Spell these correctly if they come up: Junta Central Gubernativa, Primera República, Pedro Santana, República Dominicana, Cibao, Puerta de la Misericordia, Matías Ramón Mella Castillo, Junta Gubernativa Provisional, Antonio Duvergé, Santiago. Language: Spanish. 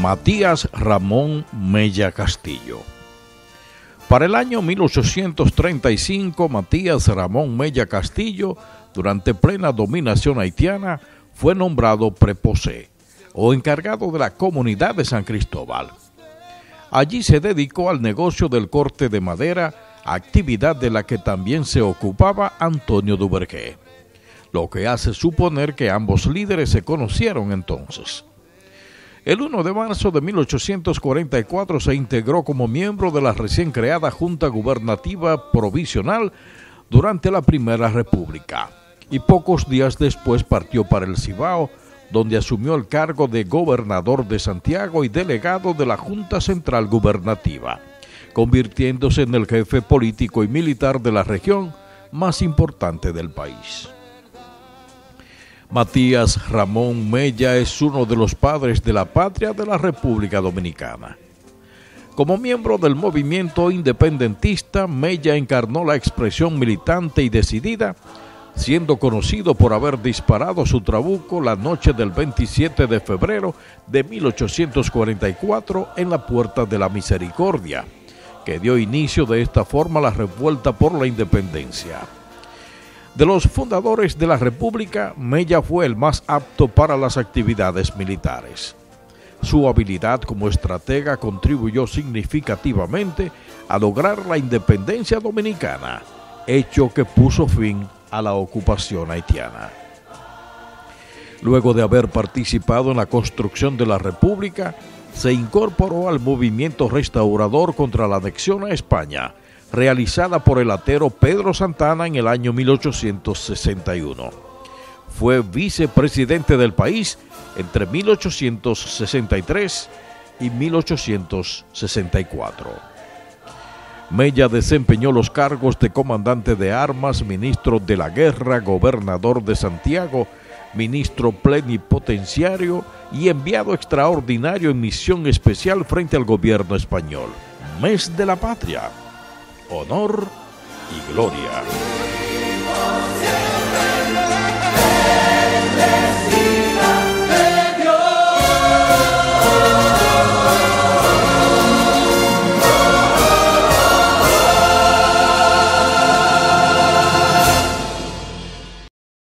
Matías Ramón Mella Castillo. Para el año 1835, Matías Ramón Mella Castillo, durante plena dominación haitiana, fue nombrado preposé, o encargado de la comunidad de San Cristóbal. Allí se dedicó al negocio del corte de madera, actividad de la que también se ocupaba Antonio Duvergé, lo que hace suponer que ambos líderes se conocieron entonces. El 1 de marzo de 1844 se integró como miembro de la recién creada Junta Gubernativa Provisional durante la Primera República, y pocos días después partió para el Cibao, donde asumió el cargo de gobernador de Santiago y delegado de la Junta Central Gubernativa, convirtiéndose en el jefe político y militar de la región más importante del país. Matías Ramón Mella es uno de los padres de la patria de la República Dominicana. Como miembro del movimiento independentista, Mella encarnó la expresión militante y decidida, siendo conocido por haber disparado su trabuco la noche del 27 de febrero de 1844 en la Puerta de la Misericordia, que dio inicio de esta forma a la revuelta por la independencia. De los fundadores de la República, Mella fue el más apto para las actividades militares. Su habilidad como estratega contribuyó significativamente a lograr la independencia dominicana, hecho que puso fin a la ocupación haitiana. Luego de haber participado en la construcción de la República, se incorporó al movimiento restaurador contra la anexión a España, realizada por el atero Pedro Santana en el año 1861. Fue vicepresidente del país entre 1863 y 1864. Mella desempeñó los cargos de comandante de armas, ministro de la guerra, gobernador de Santiago, ministro plenipotenciario y enviado extraordinario en misión especial frente al gobierno español. Mes de la patria. Honor y gloria.